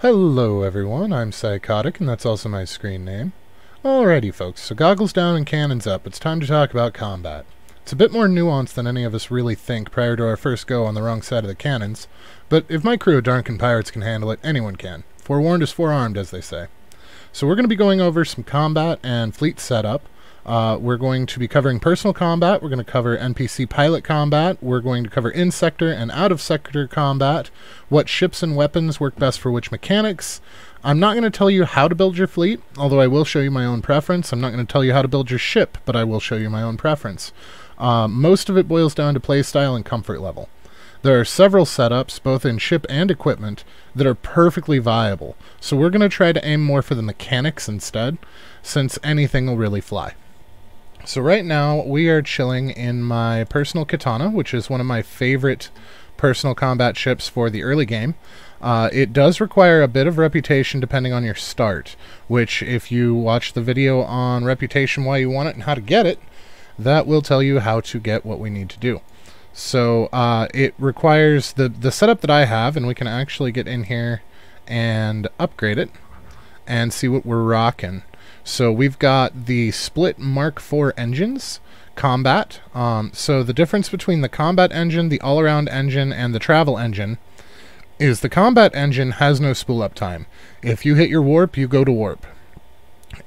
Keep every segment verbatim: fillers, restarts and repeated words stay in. Hello everyone, I'm Psychotic, and that's also my screen name. Alrighty folks, so goggles down and cannons up, it's time to talk about combat. It's a bit more nuanced than any of us really think prior to our first go on the wrong side of the cannons, but if my crew of Darnkin pirates can handle it, anyone can. Forewarned is forearmed, as they say. So we're going to be going over some combat and fleet setup. Uh, we're going to be covering personal combat, we're going to cover N P C pilot combat, we're going to cover in-sector and out-of-sector combat, what ships and weapons work best for which mechanics. I'm not going to tell you how to build your fleet, although I will show you my own preference. I'm not going to tell you how to build your ship, but I will show you my own preference. Uh, most of it boils down to playstyle and comfort level. There are several setups, both in ship and equipment, that are perfectly viable, so we're going to try to aim more for the mechanics instead, since anything will really fly. So right now, we are chilling in my personal Katana, which is one of my favorite personal combat ships for the early game. Uh, it does require a bit of reputation depending on your start, which if you watch the video on reputation, why you want it, and how to get it, that will tell you how to get what we need to do. So uh, it requires the, the setup that I have, and we can actually get in here and upgrade it and see what we're rocking. So we've got the split Mark four engines, combat. Um, so the difference between the combat engine, the all-around engine, and the travel engine is the combat engine has no spool-up time. If you hit your warp, you go to warp.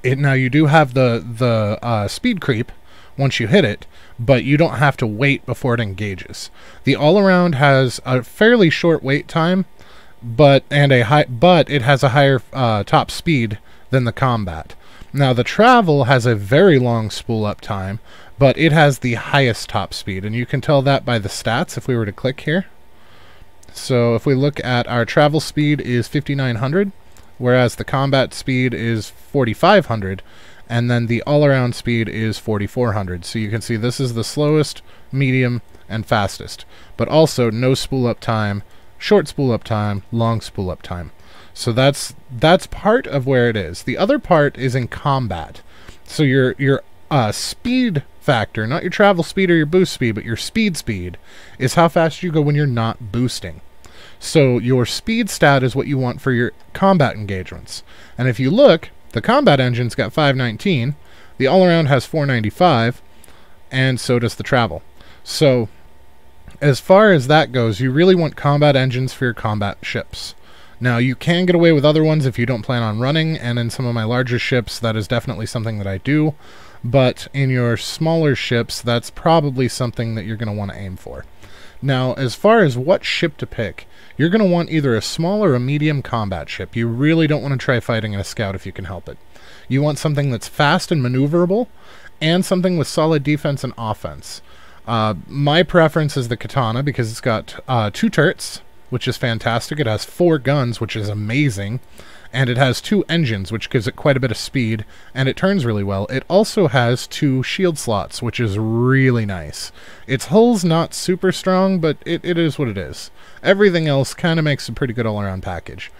It, now you do have the, the uh, speed creep once you hit it, but you don't have to wait before it engages. The all-around has a fairly short wait time, but and a high, but it has a higher uh, top speed than the combat. Now the travel has a very long spool-up time, but it has the highest top speed, and you can tell that by the stats if we were to click here. So if we look at our travel speed is fifty-nine hundred, whereas the combat speed is forty-five hundred, and then the all-around speed is forty-four hundred. So you can see this is the slowest, medium, and fastest. But also no spool-up time, short spool-up time, long spool-up time. So that's that's part of where it is. The other part is in combat. So your your uh, speed factor, not your travel speed or your boost speed, but your speed speed, is how fast you go when you're not boosting. So your speed stat is what you want for your combat engagements. And if you look, the combat engine's got five nineteen, the all-around has four ninety-five, and so does the travel. So as far as that goes, you really want combat engines for your combat ships. Now, you can get away with other ones if you don't plan on running, and in some of my larger ships, that is definitely something that I do. But in your smaller ships, that's probably something that you're going to want to aim for. Now, as far as what ship to pick, you're going to want either a small or a medium combat ship. You really don't want to try fighting in a scout if you can help it. You want something that's fast and maneuverable, and something with solid defense and offense. Uh, my preference is the Katana, because it's got uh, two turrets, which is fantastic. It has four guns, which is amazing, and it has two engines, which gives it quite a bit of speed, and it turns really well. It also has two shield slots, which is really nice. Its hull's not super strong, but it, it is what it is. Everything else kind of makes a pretty good all-around package.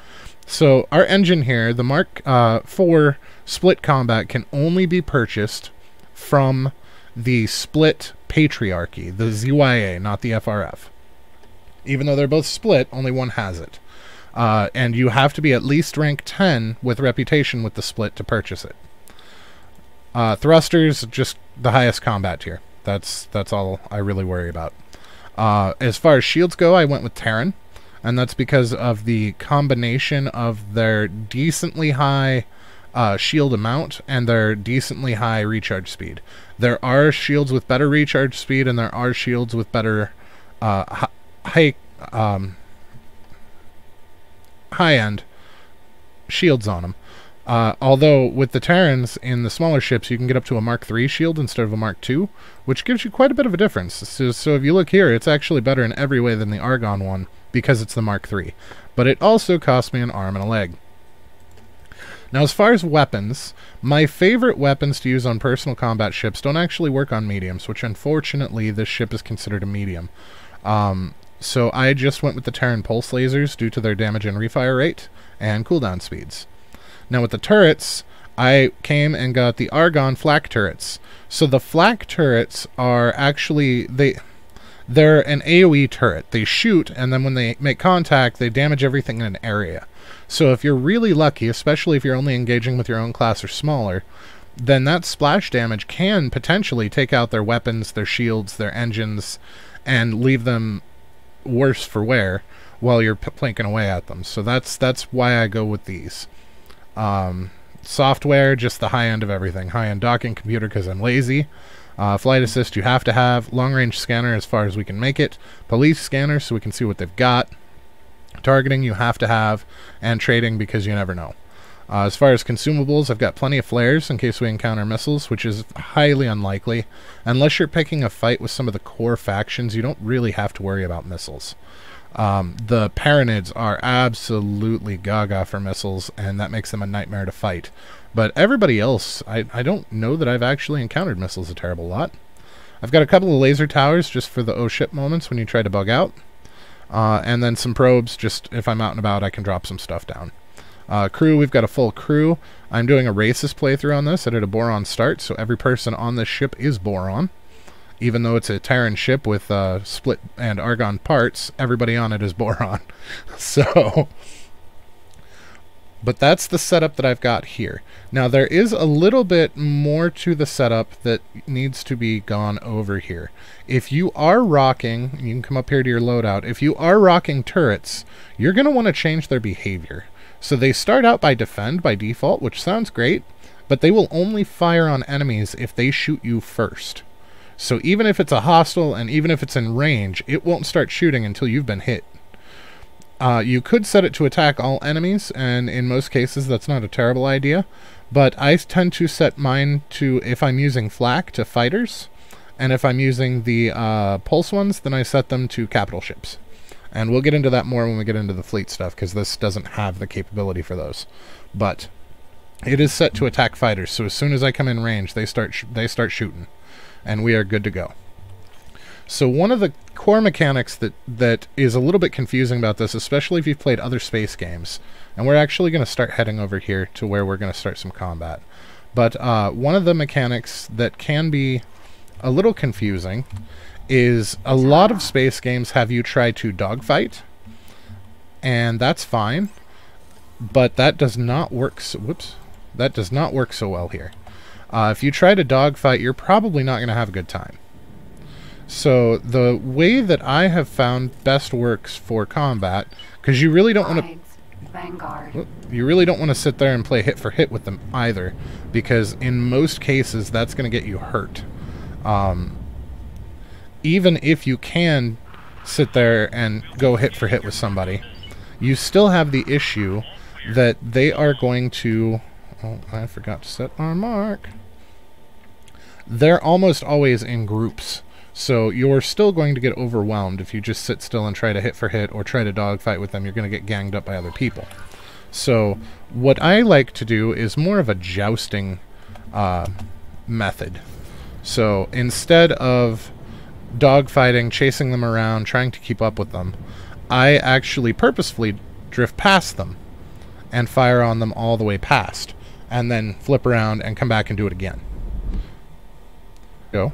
So our engine here, the Mark uh, four Split Combat, can only be purchased from the Split Patriarchy, the Z Y A, not the F R F. Even though they're both split, only one has it. Uh, and you have to be at least rank ten with reputation with the split to purchase it. Uh, thrusters, just the highest combat tier. That's that's all I really worry about. Uh, as far as shields go, I went with Terran. And that's because of the combination of their decently high uh, shield amount and their decently high recharge speed. There are shields with better recharge speed, and there are shields with better... Uh, high um, high-end shields on them. Uh, although with the Terrans in the smaller ships, you can get up to a Mark three shield instead of a Mark two, which gives you quite a bit of a difference. So, so if you look here, it's actually better in every way than the Argon one because it's the Mark three. But it also cost me an arm and a leg. Now, as far as weapons, my favorite weapons to use on personal combat ships don't actually work on mediums, which unfortunately this ship is considered a medium. Um... So I just went with the Terran pulse lasers due to their damage and refire rate and cooldown speeds. Now with the turrets, I came and got the Argon flak turrets. So the flak turrets are actually, they They're an AoE turret. They shoot, and then when they make contact, they damage everything in an area. So if you're really lucky, especially if you're only engaging with your own class or smaller, then that splash damage can potentially take out their weapons, their shields, their engines, and leave them worse for wear while you're p planking away at them. So that's that's why I go with these. Um, software, just the high end of everything. High-end docking computer because I'm lazy. Uh, flight assist you have to have. Long-range scanner as far as we can make it. Police scanner so we can see what they've got. Targeting you have to have. And trading because you never know. Uh, as far as consumables, I've got plenty of flares in case we encounter missiles, which is highly unlikely. Unless you're picking a fight with some of the core factions, you don't really have to worry about missiles. Um, the Paranids are absolutely gaga for missiles, and that makes them a nightmare to fight. But everybody else, I, I don't know that I've actually encountered missiles a terrible lot. I've got a couple of laser towers just for the oh shit moments when you try to bug out. Uh, and then some probes, just if I'm out and about, I can drop some stuff down. Uh, crew, we've got a full crew. I'm doing a racist playthrough on this. I did a Boron start, so every person on this ship is Boron. Even though it's a Terran ship with uh, Split and Argon parts, everybody on it is Boron. So, but that's the setup that I've got here. Now, there is a little bit more to the setup that needs to be gone over here. If you are rocking, you can come up here to your loadout. If you are rocking turrets, you're going to want to change their behavior. So they start out by defend by default, which sounds great, but they will only fire on enemies if they shoot you first. So even if it's a hostile and even if it's in range, it won't start shooting until you've been hit. Uh, you could set it to attack all enemies, and in most cases that's not a terrible idea, but I tend to set mine to, if I'm using flak, to fighters, and if I'm using the uh, pulse ones, then I set them to capital ships. And we'll get into that more when we get into the fleet stuff, because this doesn't have the capability for those. But it is set to attack fighters, so as soon as I come in range, they start sh they start shooting, and we are good to go. So one of the core mechanics that, that is a little bit confusing about this, especially if you've played other space games, and we're actually going to start heading over here to where we're going to start some combat. But uh, one of the mechanics that can be a little confusing is a lot of space games have you try to dogfight, and that's fine, but that does not work so, whoops, that does not work so well here. Uh, if you try to dogfight, you're probably not going to have a good time. So the way that I have found best works for combat, because you really don't want to Vanguard. You really don't want to sit there and play hit for hit with them either, because in most cases that's going to get you hurt. Um, Even if you can sit there and go hit for hit with somebody, you still have the issue that they are going to... Oh, I forgot to set our mark. They're almost always in groups, so you're still going to get overwhelmed if you just sit still and try to hit for hit or try to dogfight with them. You're going to get ganged up by other people. So what I like to do is more of a jousting uh, method. So instead of dogfighting, chasing them around, trying to keep up with them, I actually purposefully drift past them and fire on them all the way past, and then flip around and come back and do it again. Go.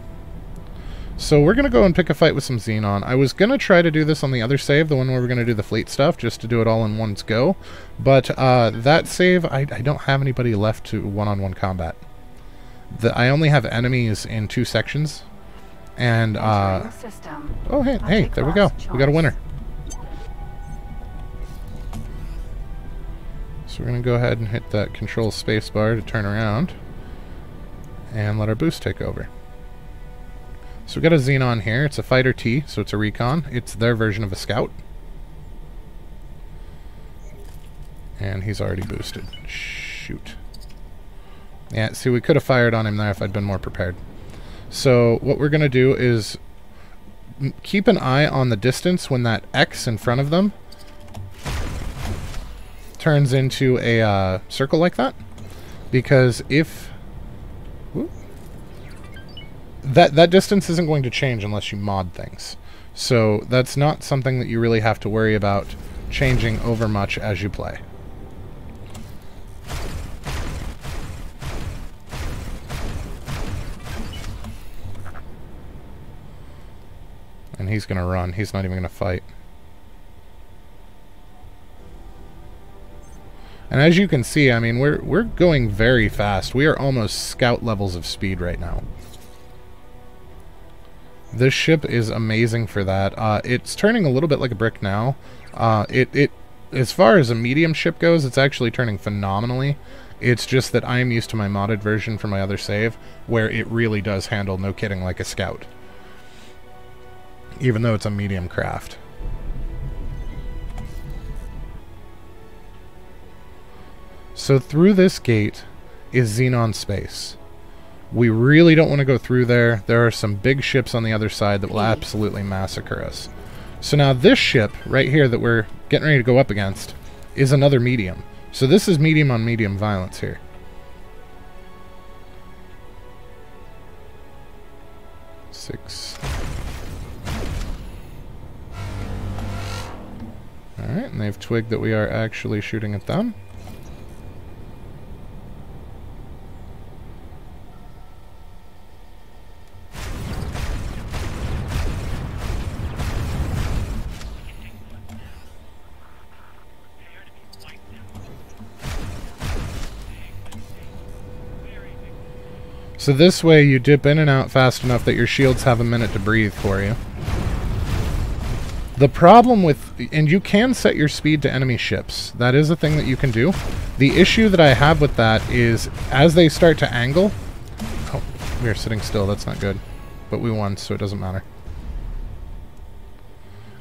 So we're going to go and pick a fight with some Xenon. I was going to try to do this on the other save, the one where we're going to do the fleet stuff, just to do it all in one go, but uh, that save, I, I don't have anybody left to one-on-one combat. The, I only have enemies in two sections. And, uh, oh, hey, hey, there we go. We got a winner. So we're going to go ahead and hit that control spacebar to turn around and let our boost take over. So we got a Xenon here. It's a Fighter T, so it's a recon. It's their version of a scout. And he's already boosted. Shoot. Yeah, see, we could have fired on him there if I'd been more prepared. So what we're going to do is m keep an eye on the distance when that X in front of them turns into a uh, circle like that, because if whoop, that that distance isn't going to change unless you mod things. So that's not something that you really have to worry about changing over much as you play. And he's gonna run. He's not even gonna fight. And as you can see, I mean, we're we're going very fast. We are almost scout levels of speed right now. This ship is amazing for that. Uh, it's turning a little bit like a brick now. Uh, it, it, as far as a medium ship goes, it's actually turning phenomenally. It's just that I'm used to my modded version from my other save, where it really does handle, no kidding, like a scout. Even though it's a medium craft. So through this gate is Xenon space. We really don't want to go through there. There are some big ships on the other side that will absolutely massacre us. So now this ship right here that we're getting ready to go up against is another medium. So this is medium on medium violence here. Six. Alright, and they've twigged that we are actually shooting at them. So this way you dip in and out fast enough that your shields have a minute to breathe for you. The problem with... and you can set your speed to enemy ships. That is a thing that you can do. The issue that I have with that is as they start to angle... Oh, we are sitting still. That's not good. But we won, so it doesn't matter.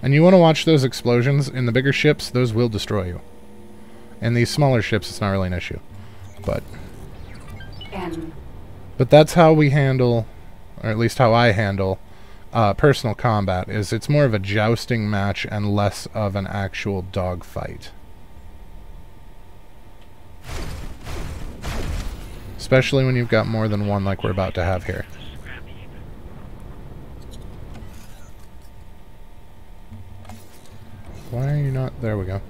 And you want to watch those explosions. In the bigger ships, those will destroy you. In these smaller ships, it's not really an issue. But... Um. But that's how we handle, or at least how I handle, uh, personal combat, is it's more of a jousting match and less of an actual dogfight. Especially when you've got more than one like we're about to have here. Why are you not? There we go.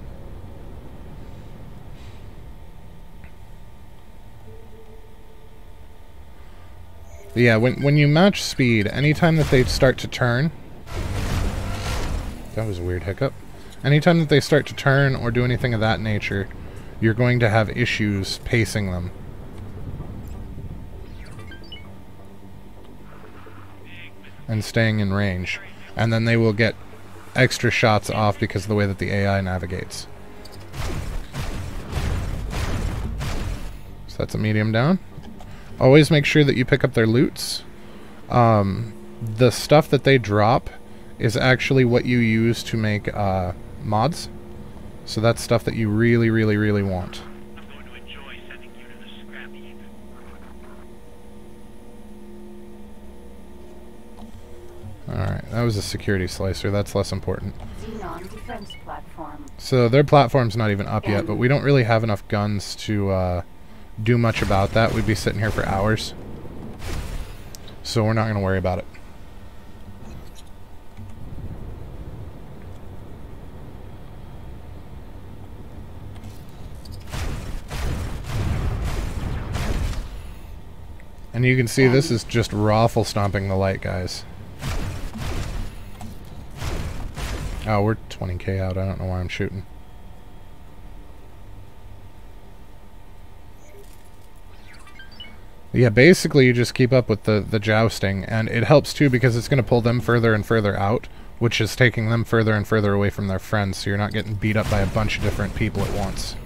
Yeah, when, when you match speed, anytime that they start to turn... That was a weird hiccup. Anytime that they start to turn or do anything of that nature, you're going to have issues pacing them. And staying in range. And then they will get extra shots off because of the way that the A I navigates. So that's a medium down. Always make sure that you pick up their loots. Um, the stuff that they drop is actually what you use to make uh, mods. So that's stuff that you really, really, really want. I'm going to enjoy sending you to the scrap heap. Alright, that was a security slicer. That's less important. Xenon defense platform. So their platform's not even up yet, but we don't really have enough guns to... Uh, do much about that. We'd be sitting here for hours. So we're not going to worry about it. And you can see this is just raffle stomping the light, guys. Oh, we're twenty K out. I don't know why I'm shooting. Yeah, basically you just keep up with the, the jousting, and it helps too because it's going to pull them further and further out, which is taking them further and further away from their friends, so you're not getting beat up by a bunch of different people at once.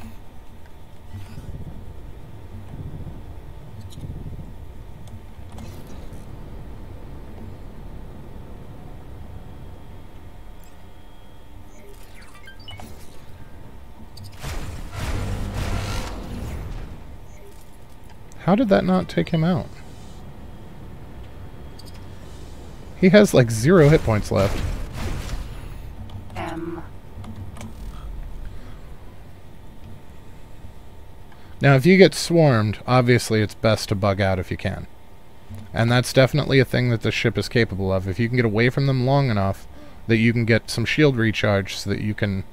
How did that not take him out? He has like zero hit points left. M. Now if you get swarmed, obviously it's best to bug out if you can. And that's definitely a thing that the ship is capable of. If you can get away from them long enough that you can get some shield recharge so that you can...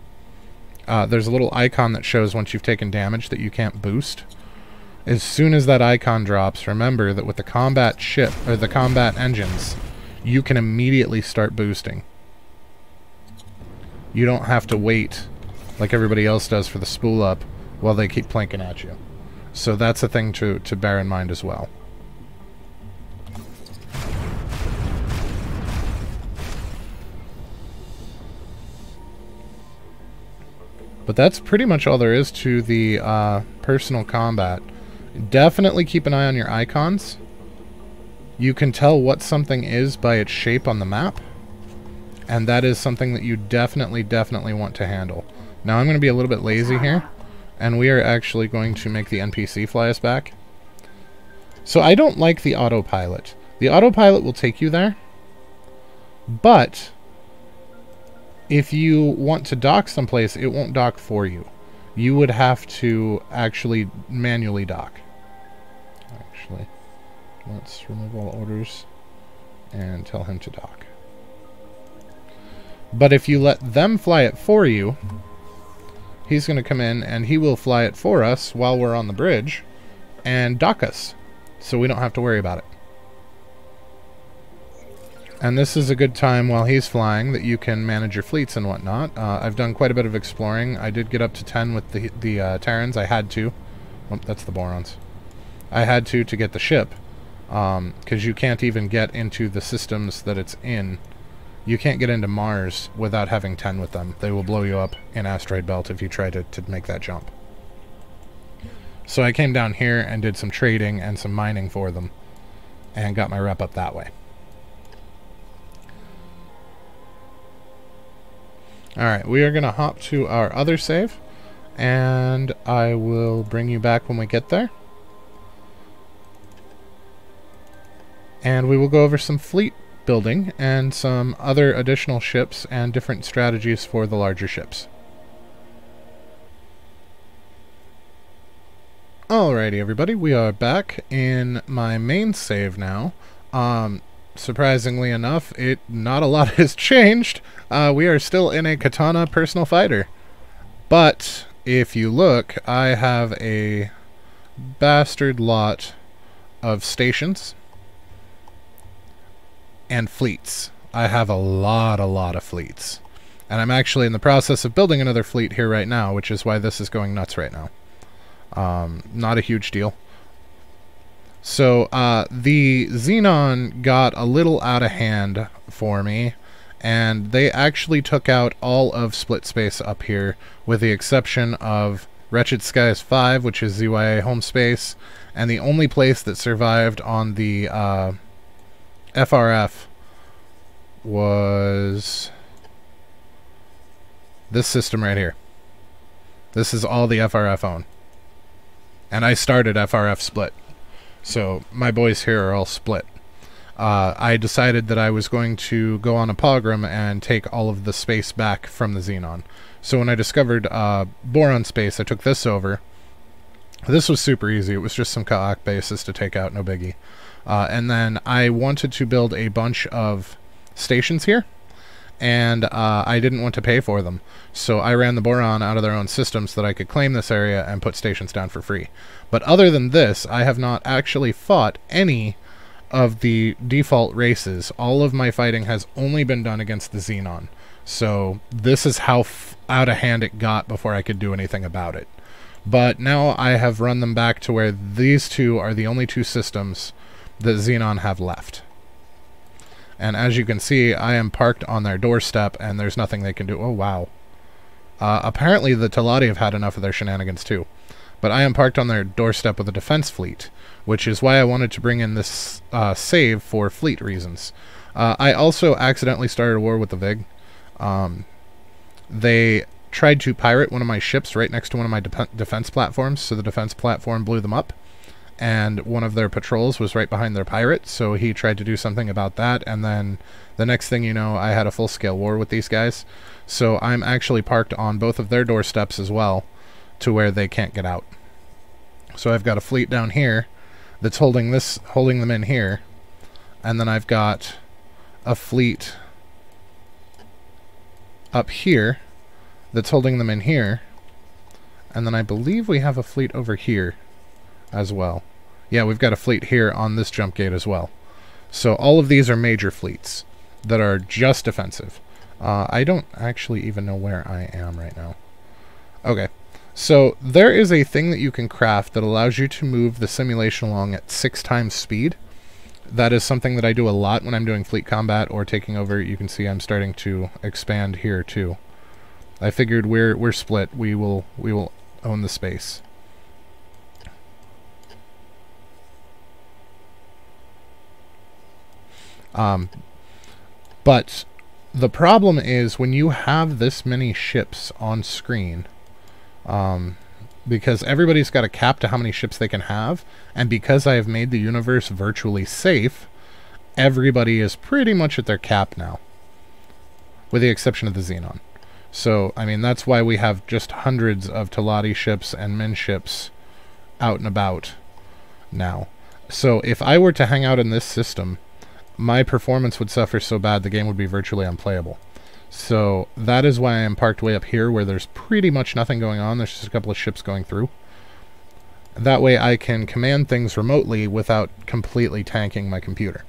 Uh, there's a little icon that shows once you've taken damage that you can't boost. As soon as that icon drops, remember that with the combat ship, or the combat engines, you can immediately start boosting. you don't have to wait like everybody else does for the spool up while they keep planking at you. So that's a thing to, to bear in mind as well. But that's pretty much all there is to the uh, personal combat. Definitely keep an eye on your icons. You can tell what something is by its shape on the map. And that is something that you definitely, definitely want to handle. Now I'm going to be a little bit lazy here. And we are actually going to make the N P C fly us back. So I don't like the autopilot. The autopilot will take you there. But if you want to dock someplace, it won't dock for you. You would have to actually manually dock. Actually, let's remove all orders and tell him to dock. But if you let them fly it for you, he's going to come in and he will fly it for us while we're on the bridge and dock us. So we don't have to worry about it. And this is a good time while he's flying that you can manage your fleets and whatnot. Uh, I've done quite a bit of exploring. I did get up to ten with the, the uh, Terrans. I had to. Oh, that's the Borons. I had to to get the ship. Because um, you can't even get into the systems that it's in. You can't get into Mars without having ten with them. They will blow you up in Asteroid Belt if you try to, to make that jump. So I came down here and did some trading and some mining for them. And got my rep up that way. Alright, we are going to hop to our other save, and I will bring you back when we get there. And we will go over some fleet building and some other additional ships and different strategies for the larger ships. Alrighty, everybody, we are back in my main save now. Um... Surprisingly enough, it not a lot has changed. Uh, we are still in a Katana personal fighter. But if you look, I have a bastard lot of stations and fleets. I have a lot, a lot of fleets. And I'm actually in the process of building another fleet here right now, which is why this is going nuts right now. Um, not a huge deal. So, uh, the Xenon got a little out of hand for me, and they actually took out all of Split Space up here, with the exception of Wretched Skies five, which is Z Y A home space, and the only place that survived on the, uh, F R F was this system right here. This is all the F R F owned. And I started F R F Split. So my boys here are all split. Uh, I decided that I was going to go on a pogrom and take all of the space back from the Xenon. So when I discovered uh, Boron space, I took this over. This was super easy. It was just some Ka'ak bases to take out, no biggie. Uh, and then I wanted to build a bunch of stations here, and uh, I didn't want to pay for them. So I ran the Boron out of their own system so that I could claim this area and put stations down for free. But other than this, I have not actually fought any of the default races. All of my fighting has only been done against the Xenon. So this is how f out of hand it got before I could do anything about it. But now I have run them back to where these two are the only two systems that Xenon have left. And as you can see, I am parked on their doorstep, and there's nothing they can do. Oh, wow. Uh, apparently the Teladi have had enough of their shenanigans, too. But I am parked on their doorstep with a defense fleet, which is why I wanted to bring in this uh, save for fleet reasons. Uh, I also accidentally started a war with the VIG. Um, they tried to pirate one of my ships right next to one of my de defense platforms, so the defense platform blew them up. And one of their patrols was right behind their pirate, so he tried to do something about that, and then the next thing you know, I had a full-scale war with these guys. So I'm actually parked on both of their doorsteps as well, to where they can't get out. So I've got a fleet down here that's holding this, holding them in here, and then I've got a fleet up here that's holding them in here, and then I believe we have a fleet over here as well. Yeah, we've got a fleet here on this jump gate as well. So all of these are major fleets that are just defensive. Uh, I don't actually even know where I am right now. Okay, so there is a thing that you can craft that allows you to move the simulation along at six times speed. That is something that I do a lot when I'm doing fleet combat or taking over. You can see I'm starting to expand here too. I figured we're we're split. We will we will own the space. Um, but the problem is when you have this many ships on screen, um, because everybody's got a cap to how many ships they can have, and because I have made the universe virtually safe, everybody is pretty much at their cap now, with the exception of the Xenon. So, I mean, that's why we have just hundreds of Teladi ships and men ships out and about now. So if I were to hang out in this system, my performance would suffer so bad the game would be virtually unplayable. So that is why I am parked way up here where there's pretty much nothing going on. There's just a couple of ships going through. That way I can command things remotely without completely tanking my computer.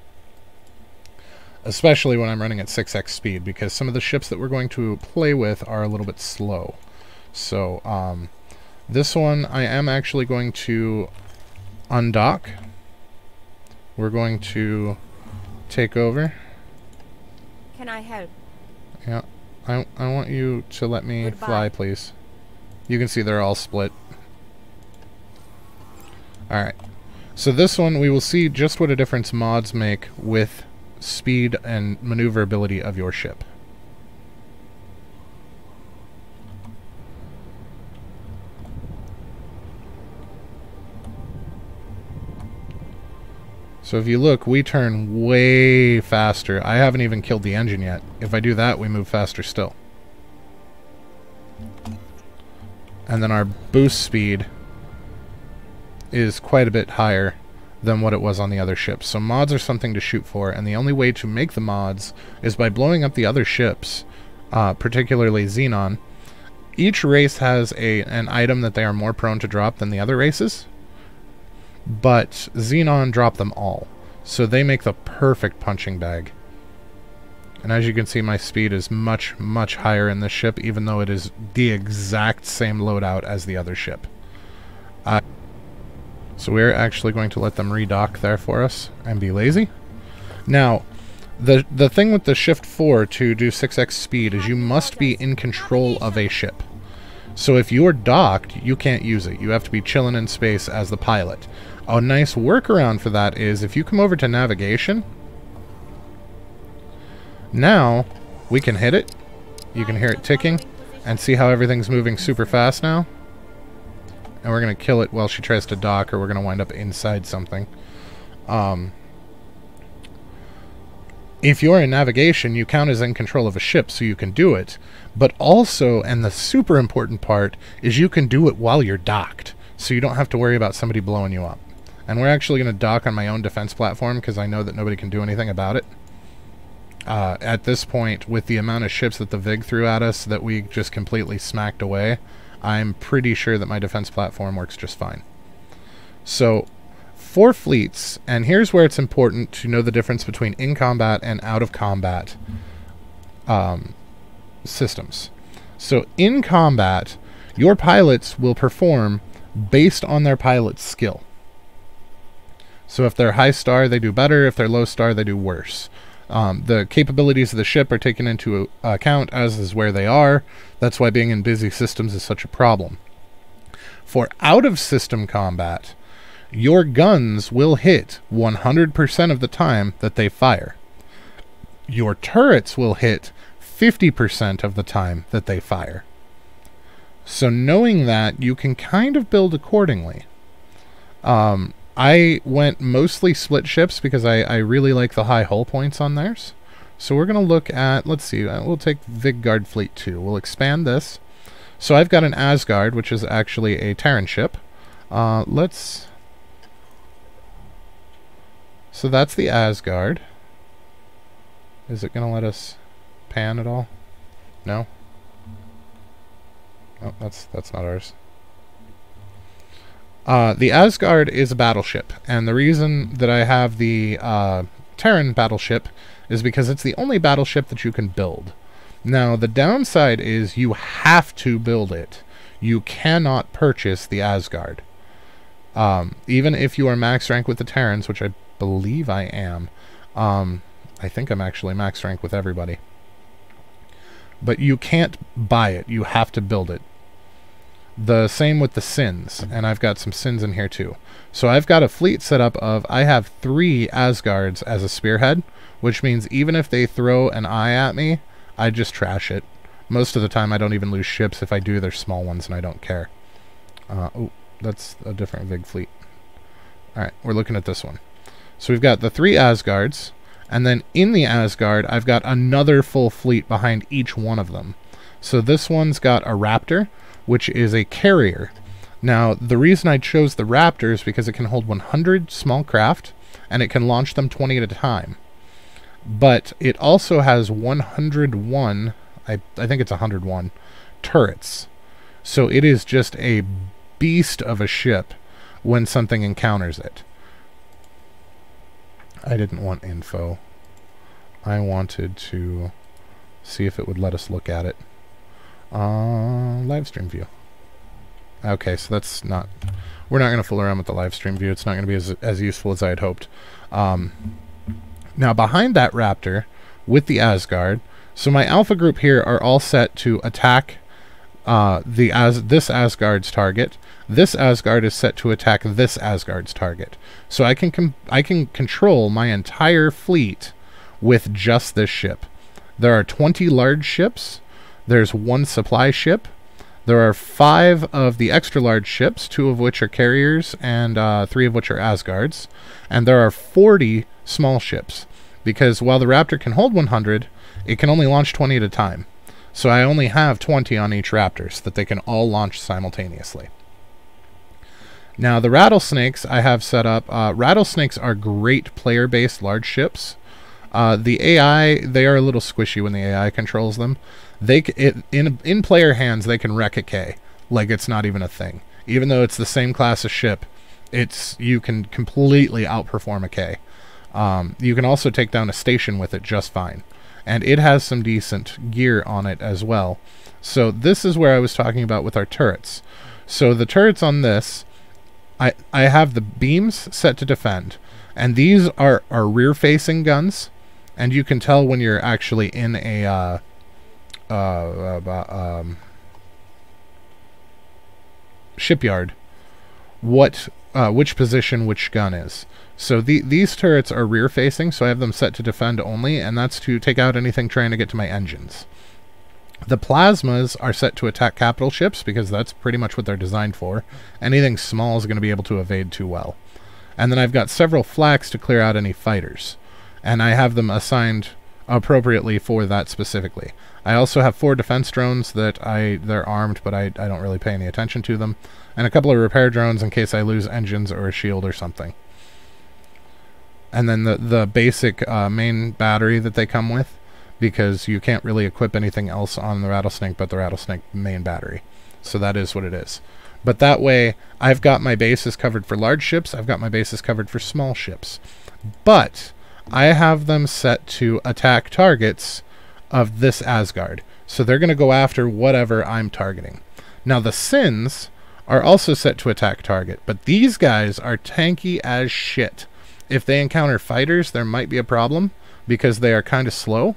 Especially when I'm running at six x speed, because some of the ships that we're going to play with are a little bit slow. So um, this one I am actually going to undock. We're going to take over. Can I help? Yeah, I, I want you to let me Goodbye. fly, please. You can see they're all split. Alright, so this one we will see just what a difference mods make with speed and maneuverability of your ship. So if you look, we turn way faster. I haven't even killed the engine yet. If I do that, we move faster still. And then our boost speed is quite a bit higher than what it was on the other ships. So mods are something to shoot for, and the only way to make the mods is by blowing up the other ships, uh, particularly Xenon. Each race has a an item that they are more prone to drop than the other races. But Xenon dropped them all, so they make the perfect punching bag. And as you can see, my speed is much, much higher in this ship, even though it is the exact same loadout as the other ship. Uh, so we're actually going to let them redock there for us and be lazy. Now, the, the thing with the shift four to do six x speed is you must be in control of a ship. So if you are docked, you can't use it. You have to be chilling in space as the pilot. A nice workaround for that is if you come over to navigation, now we can hit it. You can hear it ticking and see how everything's moving super fast now. And we're going to kill it while she tries to dock, or we're going to wind up inside something. Um, if you're in navigation, you count as in control of a ship, so you can do it. But also, and the super important part, is you can do it while you're docked. So you don't have to worry about somebody blowing you up. And we're actually going to dock on my own defense platform because I know that nobody can do anything about it. Uh, at this point, with the amount of ships that the VIG threw at us that we just completely smacked away, I'm pretty sure that my defense platform works just fine. So, four fleets, and here's where it's important to know the difference between in combat and out of combat um, systems. So in combat, your pilots will perform based on their pilot's skill. So if they're high star, they do better. If they're low star, they do worse. Um, the capabilities of the ship are taken into account, as is where they are. That's why being in busy systems is such a problem. For out of system combat, your guns will hit one hundred percent of the time that they fire. Your turrets will hit fifty percent of the time that they fire. So knowing that, you can kind of build accordingly. Um, I went mostly split ships because I, I really like the high hull points on theirs. So we're going to look at, let's see, we'll take Vigard Fleet two. We'll expand this. So I've got an Asgard, which is actually a Terran ship. Uh, let's... So that's the Asgard. Is it going to let us pan at all? No? Oh, that's, that's not ours. Uh, the Asgard is a battleship, and the reason that I have the uh, Terran battleship is because it's the only battleship that you can build. Now, the downside is you have to build it. You cannot purchase the Asgard. Um, even if you are max rank with the Terrans, which I believe I am. Um, I think I'm actually max rank with everybody. But you can't buy it. You have to build it. The same with the Sins. And I've got some Sins in here too. So I've got a fleet set up of... I have three Asgards as a spearhead. Which means even if they throw an eye at me, I just trash it. Most of the time I don't even lose ships. If I do, they're small ones and I don't care. Uh, oh, that's a different V I G fleet. Alright, we're looking at this one. So we've got the three Asgards. And then in the Asgard, I've got another full fleet behind each one of them. So this one's got a Raptor, which is a carrier. Now, the reason I chose the Raptor is because it can hold one hundred small craft, and it can launch them twenty at a time. But it also has one hundred one, I, I think it's one hundred one, turrets. So it is just a beast of a ship when something encounters it. I didn't want info. I wanted to see if it would let us look at it. Uh, live stream view. Okay, so that's not... We're not going to fool around with the live stream view. It's not going to be as, as useful as I had hoped. Um, now, behind that Raptor, with the Asgard... So my alpha group here are all set to attack uh, the As this Asgard's target. This Asgard is set to attack this Asgard's target. So I can com I can control my entire fleet with just this ship. There are twenty large ships. There's one supply ship. There are five of the extra large ships, two of which are carriers and uh, three of which are Asgards. And there are forty small ships. Because while the Raptor can hold one hundred, it can only launch twenty at a time. So I only have twenty on each Raptor so that they can all launch simultaneously. Now, the Rattlesnakes I have set up. Uh, rattlesnakes are great player-based large ships. Uh, the A I, they are a little squishy when the A I controls them. They c it, in, in player hands, they can wreck a K. Like, it's not even a thing. Even though it's the same class of ship, it's you can completely outperform a K. Um, you can also take down a station with it just fine. And it has some decent gear on it as well. So this is where I was talking about with our turrets. So the turrets on this... I, I have the beams set to defend, and these are, are rear-facing guns, and you can tell when you're actually in a, uh, uh, uh, um, shipyard, what, uh, which position which gun is. So the, these turrets are rear-facing, so I have them set to defend only, and that's to take out anything trying to get to my engines. The plasmas are set to attack capital ships, because that's pretty much what they're designed for. Anything small is going to be able to evade too well. And then I've got several flaks to clear out any fighters. And I have them assigned appropriately for that specifically. I also have four defense drones that I they're armed, but I, I don't really pay any attention to them. And a couple of repair drones in case I lose engines or a shield or something. And then the, the basic uh, main battery that they come with. Because you can't really equip anything else on the Rattlesnake but the Rattlesnake main battery. So that is what it is. But that way, I've got my bases covered for large ships, I've got my bases covered for small ships. But, I have them set to attack targets of this Asgard. So they're going to go after whatever I'm targeting. Now the Sins are also set to attack target, but these guys are tanky as shit. If they encounter fighters, there might be a problem, because they are kind of slow.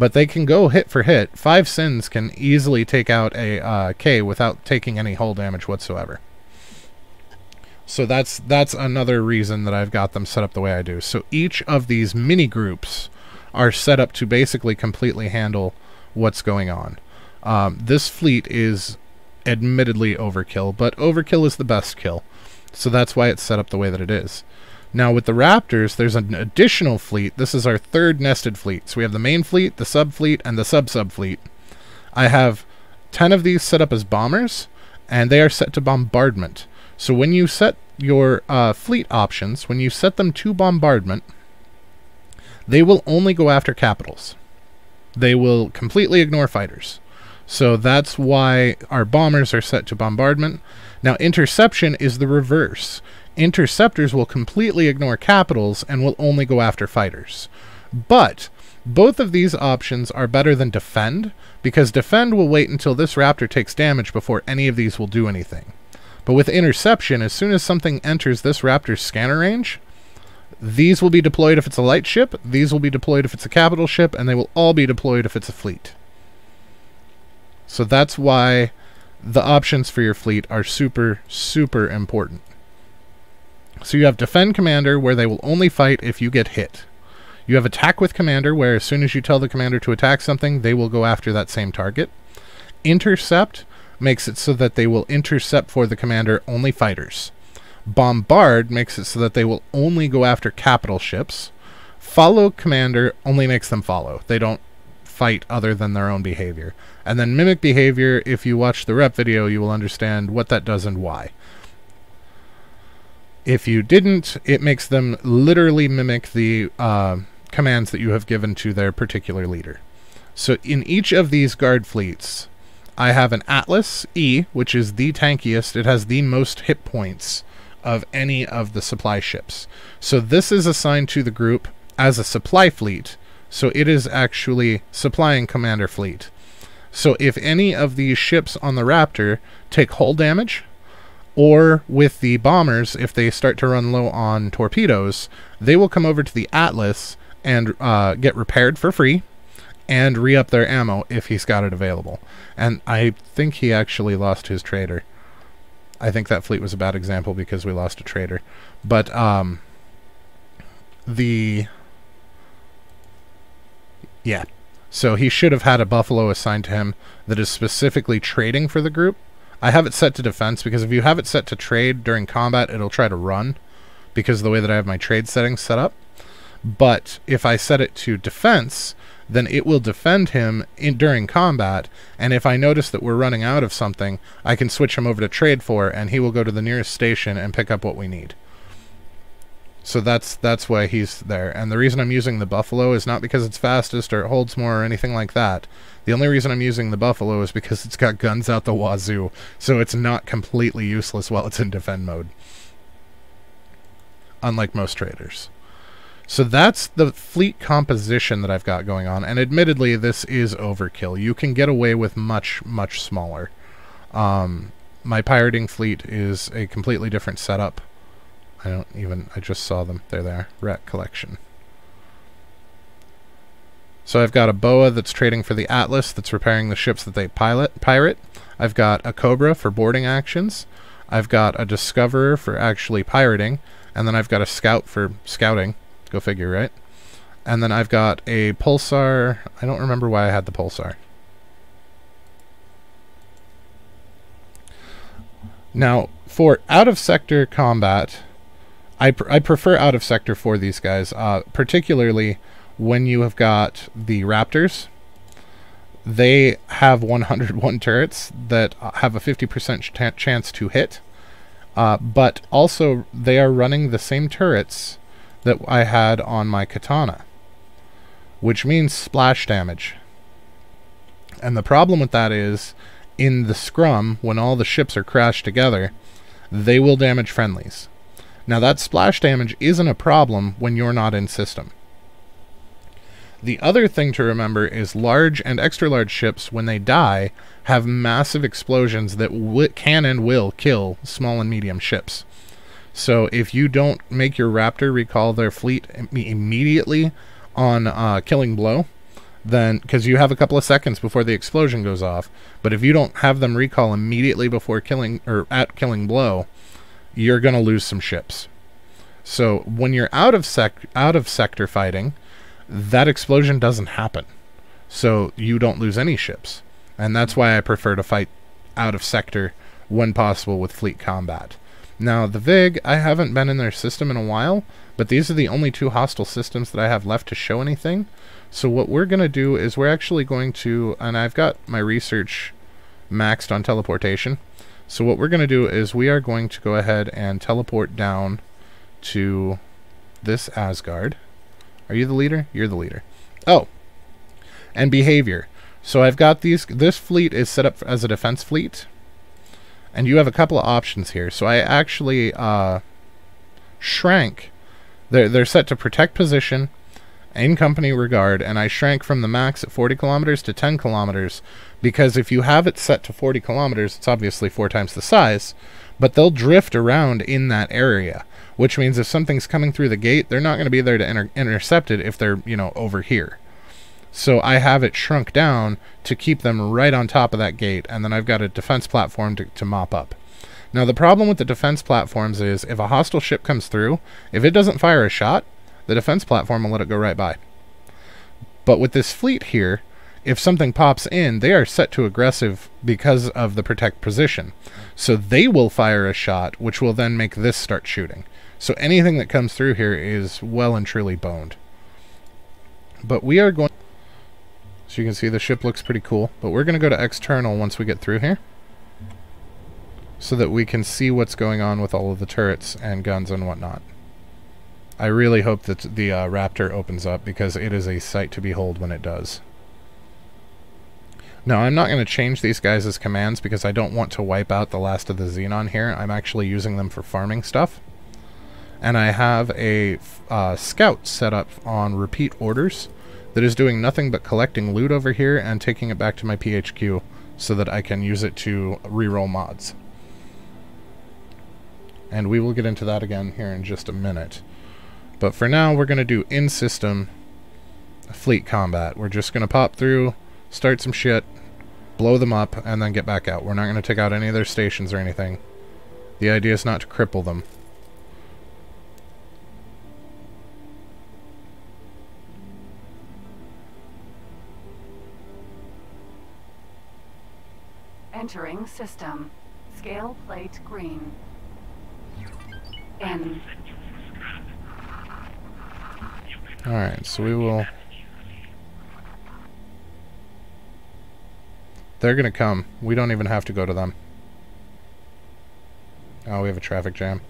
But they can go hit for hit. Five Sins can easily take out a uh, K without taking any hull damage whatsoever. So that's that's another reason that I've got them set up the way I do. So each of these mini groups are set up to basically completely handle what's going on. Um, this fleet is admittedly overkill, but overkill is the best kill. So that's why it's set up the way that it is. Now, with the Raptors, there's an additional fleet. This is our third nested fleet. So we have the main fleet, the sub-fleet, and the sub-sub fleet. I have ten of these set up as bombers, and they are set to bombardment. So when you set your uh, fleet options, when you set them to bombardment, they will only go after capitals. They will completely ignore fighters. So that's why our bombers are set to bombardment. Now, interception is the reverse. Interceptors will completely ignore capitals and will only go after fighters. But Both of these options are better than Defend, because Defend will wait until this Raptor takes damage before any of these will do anything. But with Interception, as soon as something enters this Raptor's scanner range, these will be deployed if it's a light ship, these will be deployed if it's a capital ship, and they will all be deployed if it's a fleet. So that's why the options for your fleet are super, super important. So you have Defend Commander, where they will only fight if you get hit. You have Attack with Commander, where as soon as you tell the commander to attack something, they will go after that same target. Intercept makes it so that they will intercept for the commander only fighters. Bombard makes it so that they will only go after capital ships. Follow Commander only makes them follow. They don't fight other than their own behavior. And then Mimic Behavior, if you watch the rep video, you will understand what that does and why. If you didn't, it makes them literally mimic the uh, commands that you have given to their particular leader. So in each of these guard fleets, I have an Atlas E, which is the tankiest. It has the most hit points of any of the supply ships. So this is assigned to the group as a supply fleet, so it is actually supplying commander fleet. So if any of these ships on the Raptor take hull damage, or with the bombers, if they start to run low on torpedoes, they will come over to the Atlas and uh, get repaired for free and re-up their ammo if he's got it available. And I think he actually lost his trader. I think that fleet was a bad example because we lost a trader. But um, the... Yeah. So he should have had a Buffalo assigned to him that is specifically trading for the group. I have it set to defense because if you have it set to trade during combat, it'll try to run because of the way that I have my trade settings set up. But if I set it to defense, then it will defend him in, during combat. And if I notice that we're running out of something, I can switch him over to trade for, and he will go to the nearest station and pick up what we need. So that's, that's why he's there. And the reason I'm using the Buffalo is not because it's fastest or it holds more or anything like that. The only reason I'm using the Buffalo is because it's got guns out the wazoo, so it's not completely useless while it's in defend mode. Unlike most traders. So that's the fleet composition that I've got going on. And admittedly, this is overkill. You can get away with much, much smaller. Um, my pirating fleet is a completely different setup. I don't even... I just saw them. They're there. Rat collection. So I've got a Boa that's trading for the Atlas that's repairing the ships that they pilot, pirate. I've got a Cobra for boarding actions. I've got a Discoverer for actually pirating. And then I've got a Scout for scouting. Go figure, right? And then I've got a Pulsar. I don't remember why I had the Pulsar. Now, for out-of-sector combat... I, pr I prefer out-of-sector for these guys, uh, particularly when you have got the Raptors. They have one hundred one turrets that have a fifty percent chance to hit, uh, but also they are running the same turrets that I had on my Katana, which means splash damage. And the problem with that is, in the scrum, when all the ships are crashed together, they will damage friendlies. Now that splash damage isn't a problem when you're not in system. The other thing to remember is large and extra large ships, when they die, have massive explosions that w can and will kill small and medium ships. So if you don't make your Raptor recall their fleet im immediately on uh, killing blow, then, because you have a couple of seconds before the explosion goes off, but if you don't have them recall immediately before killing or at killing blow, you're going to lose some ships. So when you're out of sec out of sector fighting, that explosion doesn't happen. So you don't lose any ships. And that's why I prefer to fight out of sector when possible with fleet combat. Now the VIG, I haven't been in their system in a while, but these are the only two hostile systems that I have left to show anything. So what we're going to do is we're actually going to, and I've got my research maxed on teleportation. So what we're going to do is we are going to go ahead and teleport down to this Asgard. Are you the leader? You're the leader. Oh, and behavior. So I've got these, this fleet is set up as a defense fleet, and you have a couple of options here. So I actually uh, shrank. They're, they're set to protect position in company regard, and I shrank from the max at forty kilometers to ten kilometers, because if you have it set to forty kilometers, it's obviously four times the size, but they'll drift around in that area, which means if something's coming through the gate, they're not going to be there to inter intercept it if they're, you know, over here. So I have it shrunk down to keep them right on top of that gate, and then I've got a defense platform to, to mop up. Now, the problem with the defense platforms is if a hostile ship comes through, if it doesn't fire a shot, the defense platform will let it go right by. But with this fleet here, if something pops in, they are set to aggressive because of the protect position. So they will fire a shot, which will then make this start shooting. So anything that comes through here is well and truly boned. But we are going... So you can see the ship looks pretty cool, but we're going to go to external once we get through here, so that we can see what's going on with all of the turrets and guns and whatnot. I really hope that the uh, Raptor opens up, because it is a sight to behold when it does. Now, I'm not going to change these guys as commands because I don't want to wipe out the last of the Xenon here. I'm actually using them for farming stuff. And I have a uh, scout set up on repeat orders that is doing nothing but collecting loot over here and taking it back to my P H Q so that I can use it to reroll mods. And we will get into that again here in just a minute. But for now, we're going to do in-system fleet combat. We're just going to pop through, start some shit, blow them up, and then get back out. We're not going to take out any of their stations or anything. The idea is not to cripple them. Entering system. Scaleplate green. In. Alright, so we will... They're gonna come. We don't even have to go to them. Oh, we have a traffic jam.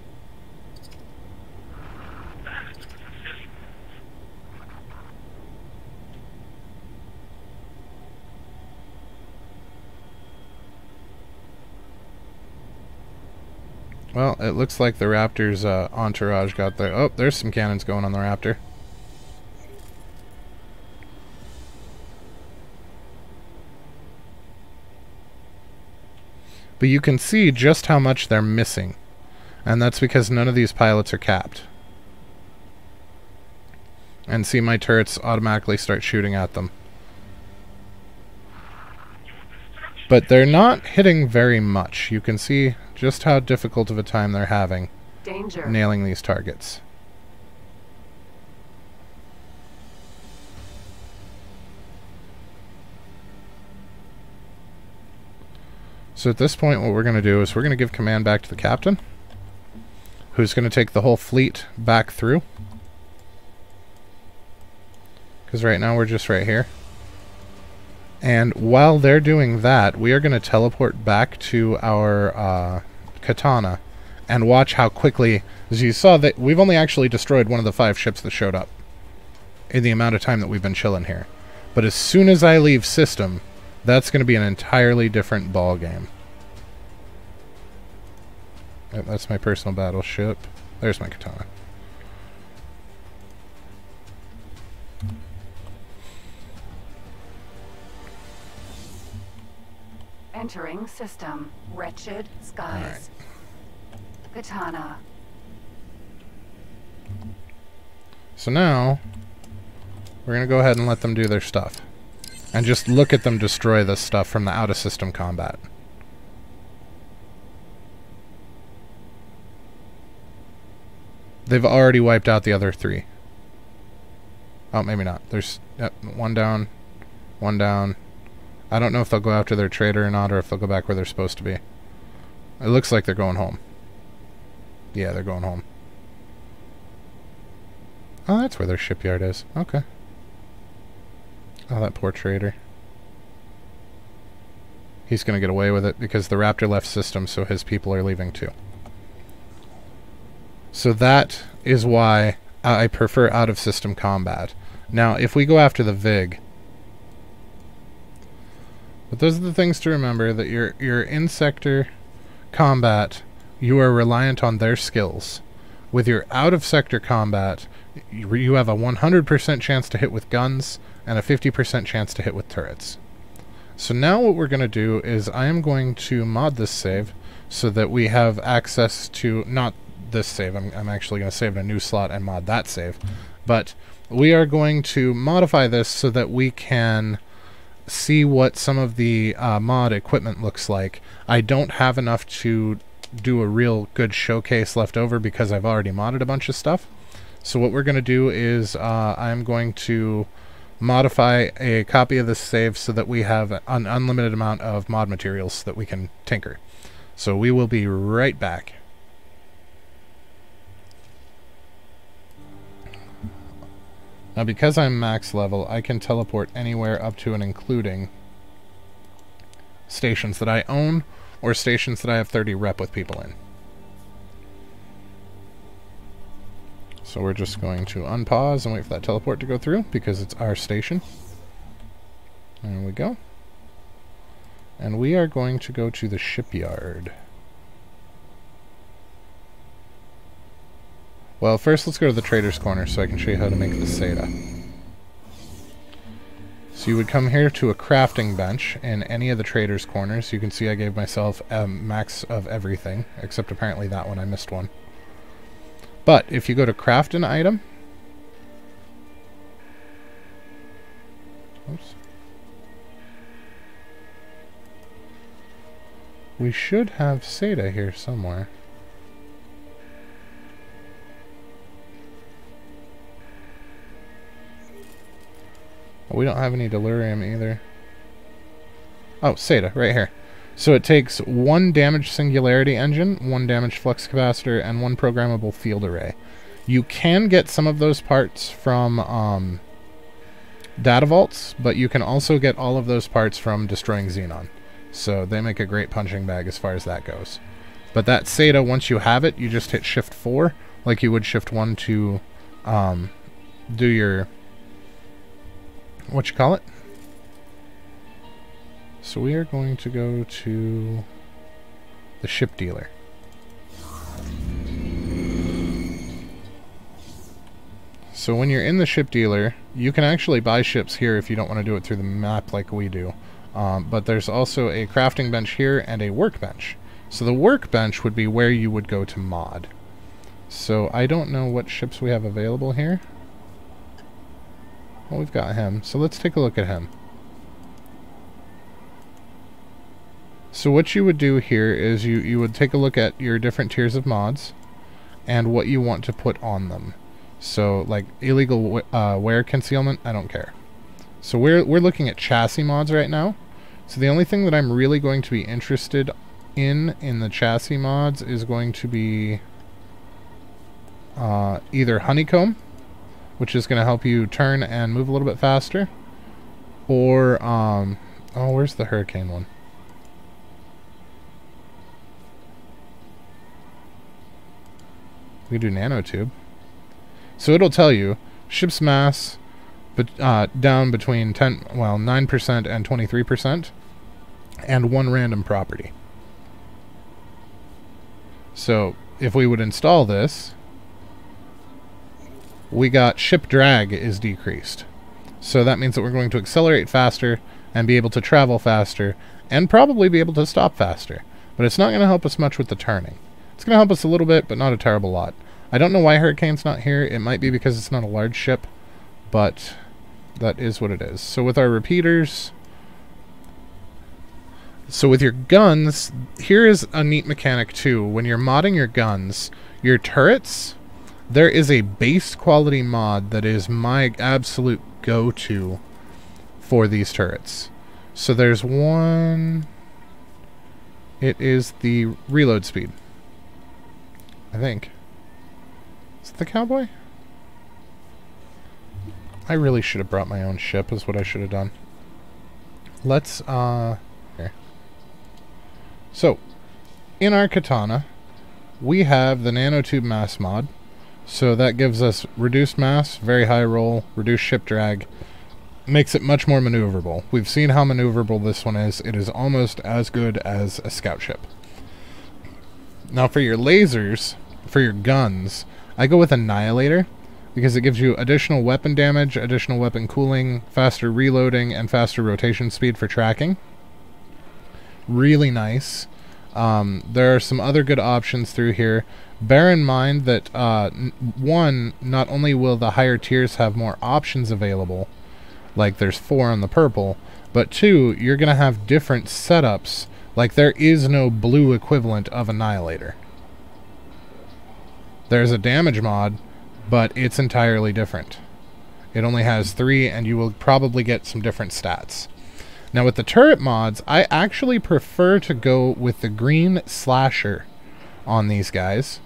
Well, it looks like the Raptor's uh, entourage got there. Oh, there's some cannons going on the Raptor. But you can see just how much they're missing. And that's because none of these pilots are capped. And see, my turrets automatically start shooting at them. But they're not hitting very much. You can see just how difficult of a time they're having Danger. nailing these targets. So at this point, what we're going to do is we're going to give command back to the captain, who's going to take the whole fleet back through. Because right now we're just right here. And while they're doing that, we are going to teleport back to our uh, Katana and watch how quickly... As you saw, that we've only actually destroyed one of the five ships that showed up in the amount of time that we've been chilling here. But as soon as I leave system... That's going to be an entirely different ball game. Yep, that's my personal battleship. There's my Katana. Entering system. Wretched Skies. Right. Katana. So now, we're going to go ahead and let them do their stuff. And just look at them destroy this stuff from the out-of-system combat. They've already wiped out the other three. Oh, maybe not. There's yep, one down, one down. I don't know if they'll go after their trader or not, or if they'll go back where they're supposed to be. It looks like they're going home. Yeah, they're going home. Oh, that's where their shipyard is. Okay. Oh, that poor trader. He's going to get away with it because the Raptor left system, so his people are leaving too. So that is why I prefer out-of-system combat. Now, if we go after the VIG... But those are the things to remember, that your, your in-sector combat, you are reliant on their skills. With your out-of-sector combat, you have a one hundred percent chance to hit with guns and a fifty percent chance to hit with turrets. So now what we're going to do is I am going to mod this save so that we have access to, not this save, I'm, I'm actually going to save in a new slot and mod that save, but we are going to modify this so that we can see what some of the uh, mod equipment looks like. I don't have enough to do a real good showcase left over because I've already modded a bunch of stuff. So what we're going to do is uh, I'm going to modify a copy of this save so that we have an unlimited amount of mod materials that we can tinker. So we will be right back. Now because I'm max level, I can teleport anywhere up to and including stations that I own or stations that I have thirty rep with people in. So we're just going to unpause and wait for that teleport to go through because it's our station. There we go. And we are going to go to the shipyard. Well, first let's go to the Trader's Corner so I can show you how to make the SATA. So you would come here to a crafting bench in any of the Trader's Corners. You can see I gave myself a max of everything, except apparently that one, I missed one. But if you go to craft an item, oops, we should have SATA here somewhere. We don't have any delirium either. Oh, SATA, right here. So it takes one damaged singularity engine, one damaged flux capacitor, and one programmable field array. You can get some of those parts from um, data vaults, but you can also get all of those parts from destroying Xenon. So they make a great punching bag as far as that goes. But that SATA, once you have it, you just hit shift four, like you would shift one to um, do your... what you call it? So we are going to go to the ship dealer. So when you're in the ship dealer, you can actually buy ships here if you don't want to do it through the map like we do. Um, but there's also a crafting bench here and a workbench. So the workbench would be where you would go to mod. So I don't know what ships we have available here. Well, we've got him. So let's take a look at him. So what you would do here is you, you would take a look at your different tiers of mods and what you want to put on them. So like illegal uh, wear concealment, I don't care. So we're, we're looking at chassis mods right now. So the only thing that I'm really going to be interested in in the chassis mods is going to be uh, either honeycomb, which is going to help you turn and move a little bit faster, or, um, oh, where's the hurricane one? We do nanotube. So it'll tell you ship's mass but uh, down between ten, well, nine percent and twenty-three percent, and one random property. So if we would install this, we got ship drag is decreased. So that means that we're going to accelerate faster and be able to travel faster and probably be able to stop faster. But it's not going to help us much with the turning. It's going to help us a little bit, but not a terrible lot. I don't know why Hurricane's not here. It might be because it's not a large ship, but that is what it is. So with our repeaters... So with your guns, here is a neat mechanic too. When you're modding your guns, your turrets, there is a base quality mod that is my absolute go-to for these turrets. So there's one... It is the reload speed. I think. Is it the Cowboy? I really should have brought my own ship, is what I should have done. Let's, uh... here. So, in our Katana, we have the nanotube mass mod. So that gives us reduced mass, very high roll, reduced ship drag. Makes it much more maneuverable. We've seen how maneuverable this one is. It is almost as good as a scout ship. Now for your lasers, for your guns, I go with Annihilator because it gives you additional weapon damage, additional weapon cooling, faster reloading, and faster rotation speed for tracking. Really nice. Um, there are some other good options through here. Bear in mind that, uh, n one, not only will the higher tiers have more options available, like there's four on the purple, but two, you're going to have different setups. Like, there is no blue equivalent of Annihilator. There's a damage mod, but it's entirely different. It only has three, and you will probably get some different stats. Now, with the turret mods, I actually prefer to go with the green slasher on these guys,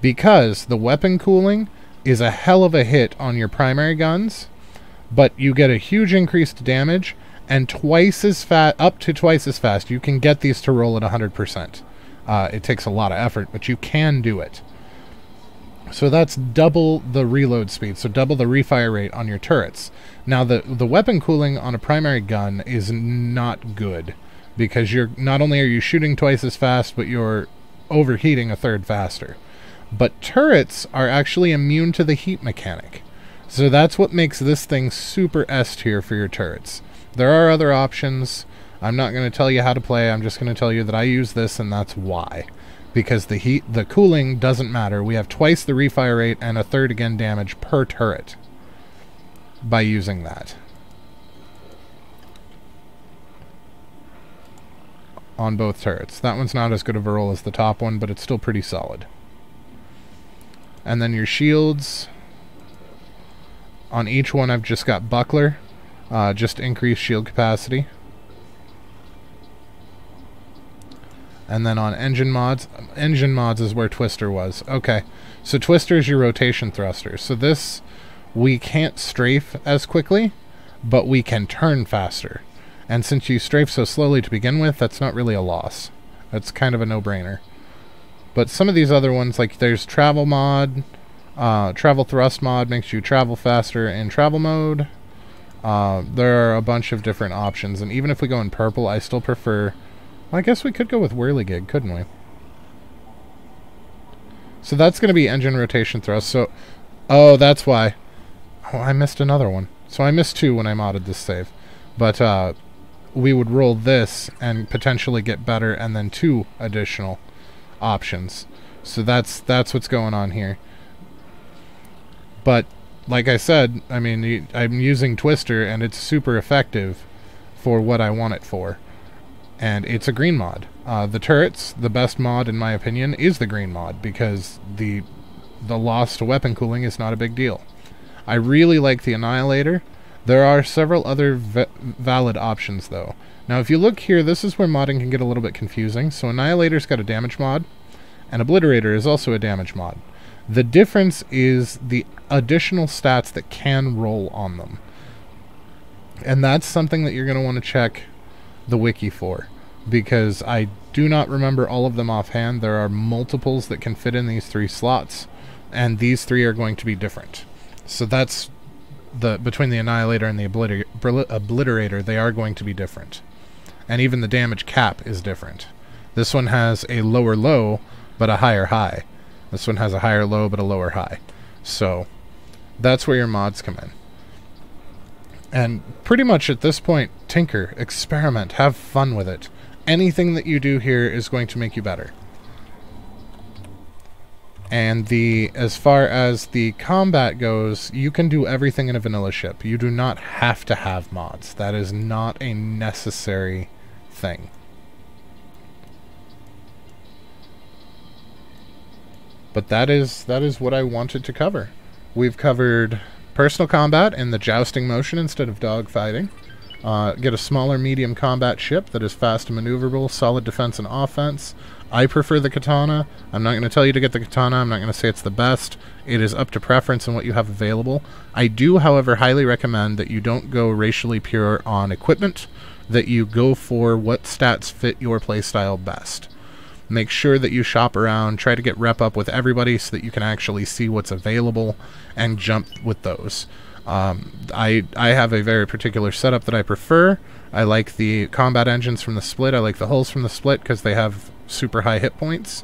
because the weapon cooling is a hell of a hit on your primary guns, but you get a huge increase to damage, and twice as fast, up to twice as fast. You can get these to roll at one hundred percent. Uh, it takes a lot of effort, but you can do it. So that's double the reload speed, so double the refire rate on your turrets. Now, the, the weapon cooling on a primary gun is not good, because you're not only are you shooting twice as fast, but you're overheating a third faster. But turrets are actually immune to the heat mechanic. So that's what makes this thing super S tier for your turrets. There are other options. I'm not going to tell you how to play. I'm just going to tell you that I use this, and that's why. Because the heat, the cooling doesn't matter. We have twice the refire rate and a third again damage per turret by using that. On both turrets. That one's not as good of a roll as the top one, but it's still pretty solid. And then your shields. On each one I've just got buckler. Uh, just increase shield capacity. And then on engine mods, engine mods is where Twister was. Okay, so Twister is your rotation thruster. So this, we can't strafe as quickly, but we can turn faster. And since you strafe so slowly to begin with, that's not really a loss. That's kind of a no-brainer. But some of these other ones, like there's travel mod, uh, travel thrust mod makes you travel faster in travel mode. Uh, there are a bunch of different options, and even if we go in purple, I still prefer... Well, I guess we could go with Whirligig, couldn't we? So that's going to be engine rotation thrust. So, oh, that's why. Oh, I missed another one. So I missed two when I modded this save. But uh, we would roll this and potentially get better, and then two additional options. So that's that's what's going on here. But like I said, I mean, I'm using Twister, and it's super effective for what I want it for. And it's a green mod. Uh, the turrets, the best mod in my opinion, is the green mod, because the the loss to weapon cooling is not a big deal. I really like the Annihilator. There are several other va valid options though. Now if you look here, this is where modding can get a little bit confusing. So Annihilator's got a damage mod, and Obliterator is also a damage mod. The difference is the additional stats that can roll on them. And that's something that you're going to want to check the wiki for, because I do not remember all of them offhand. There are multiples that can fit in these three slots, and these three are going to be different. So that's the between the Annihilator and the obliter Obliterator, they are going to be different. And even the damage cap is different. This one has a lower low but a higher high. This one has a higher low but a lower high. So that's where your mods come in. And pretty much at this point, tinker, experiment, have fun with it. Anything that you do here is going to make you better. And the as far as the combat goes, you can do everything in a vanilla ship. You do not have to have mods. That is not a necessary thing. But that is that is what I wanted to cover. We've covered personal combat and the jousting motion instead of dogfighting. Uh, get a smaller medium combat ship that is fast and maneuverable, solid defense and offense. I prefer the Katana. I'm not going to tell you to get the Katana. I'm not going to say it's the best. It is up to preference and what you have available. I do, however, highly recommend that you don't go racially pure on equipment, that you go for what stats fit your playstyle best. Make sure that you shop around, try to get rep up with everybody so that you can actually see what's available and jump with those. Um, I, I have a very particular setup that I prefer. I like the combat engines from the split. I like the hulls from the split because they have super high hit points.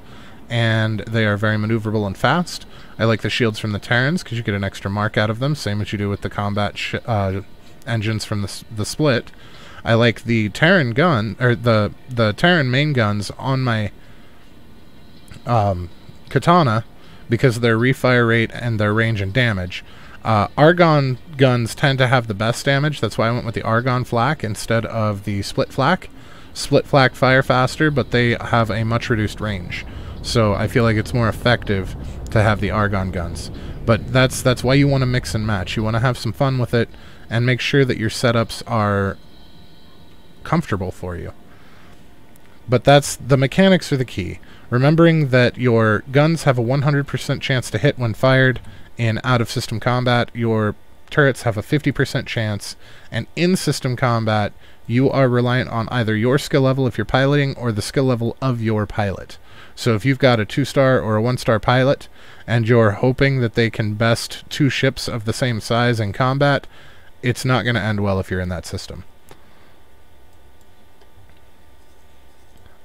and they are very maneuverable and fast. I like the shields from the Terrans because you get an extra mark out of them, same as you do with the combat sh uh, engines from the, the Split. I like the Terran gun, or the, the Terran main guns on my um, Katana because of their refire rate and their range and damage. Uh, Argon guns tend to have the best damage. That's why I went with the Argon flak instead of the Split flak. Split flak fire faster, but they have a much reduced range. So I feel like it's more effective to have the Argon guns. But that's, that's why you want to mix and match. You want to have some fun with it and make sure that your setups are comfortable for you. But that's, the mechanics are the key. Remembering that your guns have a one hundred percent chance to hit when fired in out-of-system combat, your turrets have a fifty percent chance, and in system combat you are reliant on either your skill level if you're piloting or the skill level of your pilot. So if you've got a two-star or a one-star pilot and you're hoping that they can best two ships of the same size in combat, it's not going to end well if you're in that system.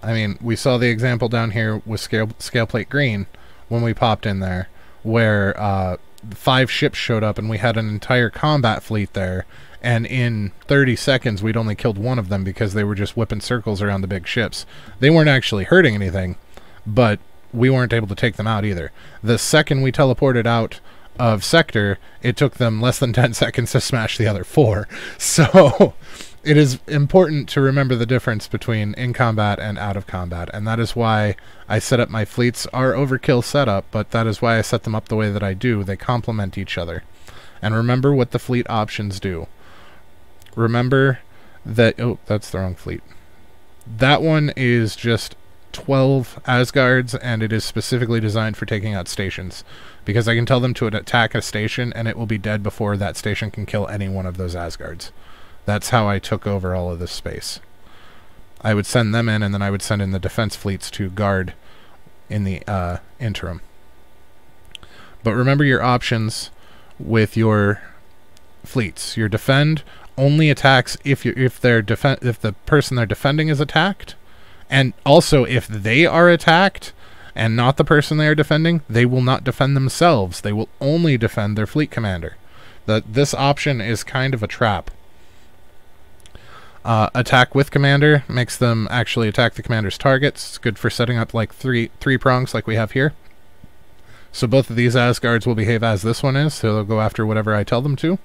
I mean, we saw the example down here with scale, Scaleplate Green when we popped in there, where uh, five ships showed up and we had an entire combat fleet there, and in thirty seconds we'd only killed one of them because they were just whipping circles around the big ships. They weren't actually hurting anything, but we weren't able to take them out either. The second we teleported out of sector, it took them less than ten seconds to smash the other four. So it is important to remember the difference between in combat and out of combat, and that is why I set up my fleets. Our overkill setup, but that is why I set them up the way that I do. They complement each other. And remember what the fleet options do. Remember that... Oh, that's the wrong fleet. That one is just twelve Asgards, and it is specifically designed for taking out stations, because I can tell them to attack a station, and it will be dead before that station can kill any one of those Asgards. That's how I took over all of this space. I would send them in, and then I would send in the defense fleets to guard in the uh, interim. But remember your options with your fleets. Your defend only attacks if you if they're defen if the person they're defending is attacked, and also if they are attacked and not the person they are defending, they will not defend themselves. They will only defend their fleet commander. That this option is kind of a trap. Uh, attack with commander makes them actually attack the commander's targets. It's good for setting up like three three prongs like we have here. So both of these Asgards will behave as this one is, so they'll go after whatever I tell them to.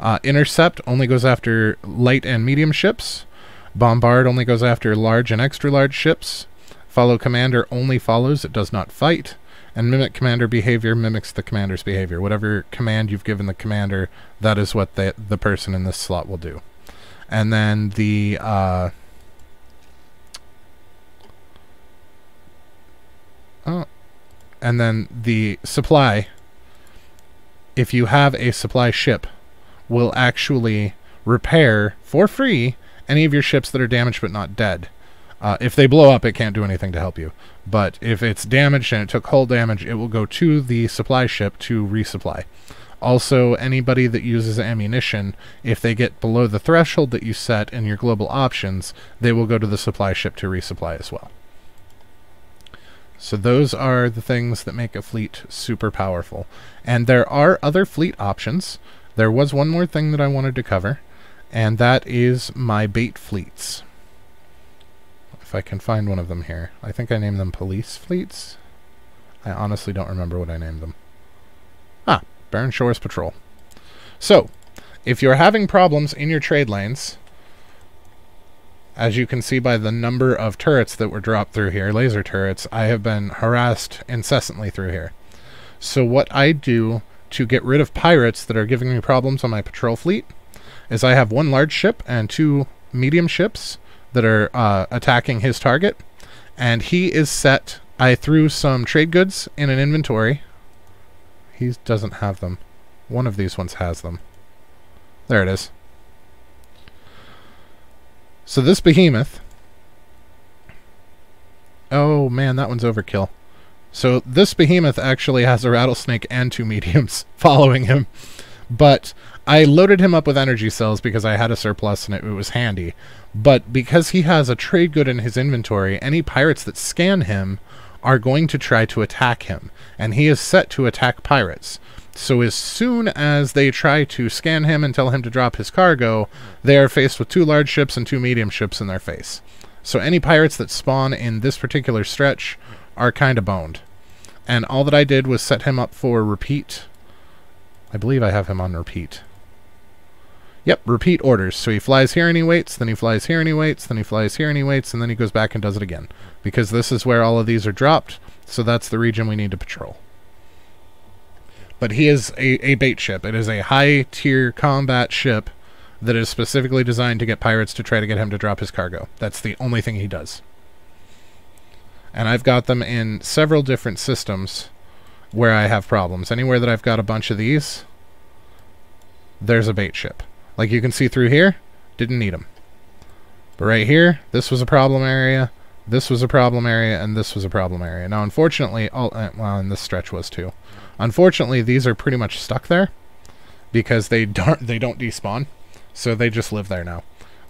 Uh, intercept only goes after light and medium ships. Bombard only goes after large and extra large ships. Follow commander only follows, it does not fight. And mimic commander behavior mimics the commander's behavior. Whatever command you've given the commander, that is what the, the person in this slot will do. And then the uh, oh, and then the supply, if you have a supply ship, will actually repair for free any of your ships that are damaged but not dead. Uh, if they blow up, it can't do anything to help you. But if it's damaged and it took hull damage, it will go to the supply ship to resupply. Also, anybody that uses ammunition, if they get below the threshold that you set in your global options, they will go to the supply ship to resupply as well. So those are the things that make a fleet super powerful. And there are other fleet options. There was one more thing that I wanted to cover, and that is my bait fleets. If I can find one of them here. I think I named them police fleets. I honestly don't remember what I named them. Ah. Baron Shores Patrol. So, if you're having problems in your trade lanes, as you can see by the number of turrets that were dropped through here, laser turrets, I have been harassed incessantly through here. So what I do to get rid of pirates that are giving me problems on my patrol fleet is I have one large ship and two medium ships that are uh, attacking his target, and he is set. I threw some trade goods in an inventory. He doesn't have them. One of these ones has them. There it is. So this behemoth... Oh man, that one's overkill. So this behemoth actually has a rattlesnake and two mediums following him. But I loaded him up with energy cells because I had a surplus and it, it was handy. But because he has a trade good in his inventory, any pirates that scan him are going to try to attack him, and he is set to attack pirates. So as soon as they try to scan him and tell him to drop his cargo, they are faced with two large ships and two medium ships in their face. So any pirates that spawn in this particular stretch are kind of boned. And all that I did was set him up for repeat. I believe I have him on repeat. Yep, repeat orders. So he flies here and he waits, then he flies here and he waits, then he flies here and he waits, and then he goes back and does it again. Because this is where all of these are dropped, so that's the region we need to patrol. But he is a, a bait ship. It is a high-tier combat ship that is specifically designed to get pirates to try to get him to drop his cargo. That's the only thing he does. And I've got them in several different systems where I have problems. Anywhere that I've got a bunch of these, there's a bait ship. Like you can see through here, didn't need them. But right here, this was a problem area, this was a problem area, and this was a problem area. Now, unfortunately, all, well, and this stretch was too. Unfortunately, these are pretty much stuck there because they don't, they don't despawn, so they just live there now.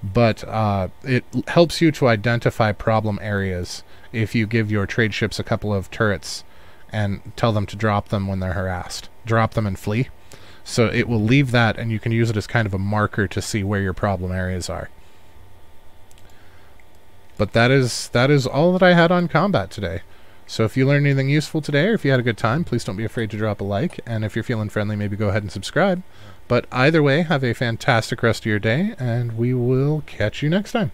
But uh, it helps you to identify problem areas if you give your trade ships a couple of turrets and tell them to drop them when they're harassed. Drop them and flee. So it will leave that, and you can use it as kind of a marker to see where your problem areas are. But that is that is all that I had on combat today. So if you learned anything useful today, or if you had a good time, please don't be afraid to drop a like. And if you're feeling friendly, maybe go ahead and subscribe. But either way, have a fantastic rest of your day, and we will catch you next time.